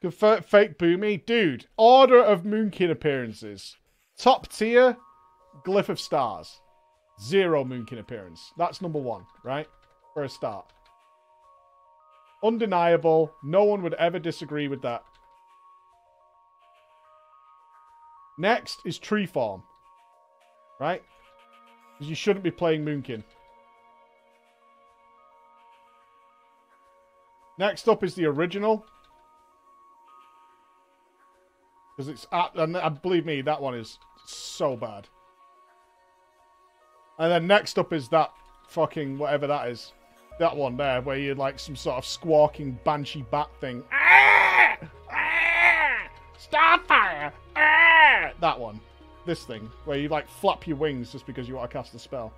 Convert fake Boomy. Dude, order of Moonkin appearances. Top tier, Glyph of Stars. 0 Moonkin appearance. That's number 1, right? For a start. Undeniable. No one would ever disagree with that. Next is Treeform. Right? Because you shouldn't be playing Moonkin. Next up is the original. Because it's... and believe me, that one is so bad. And then next up is that fucking... whatever that is. That one there, where you're like some sort of squawking banshee bat thing. Ah! Ah! Starfire! Ah! That one. This thing, where you like flap your wings just because you want to cast a spell.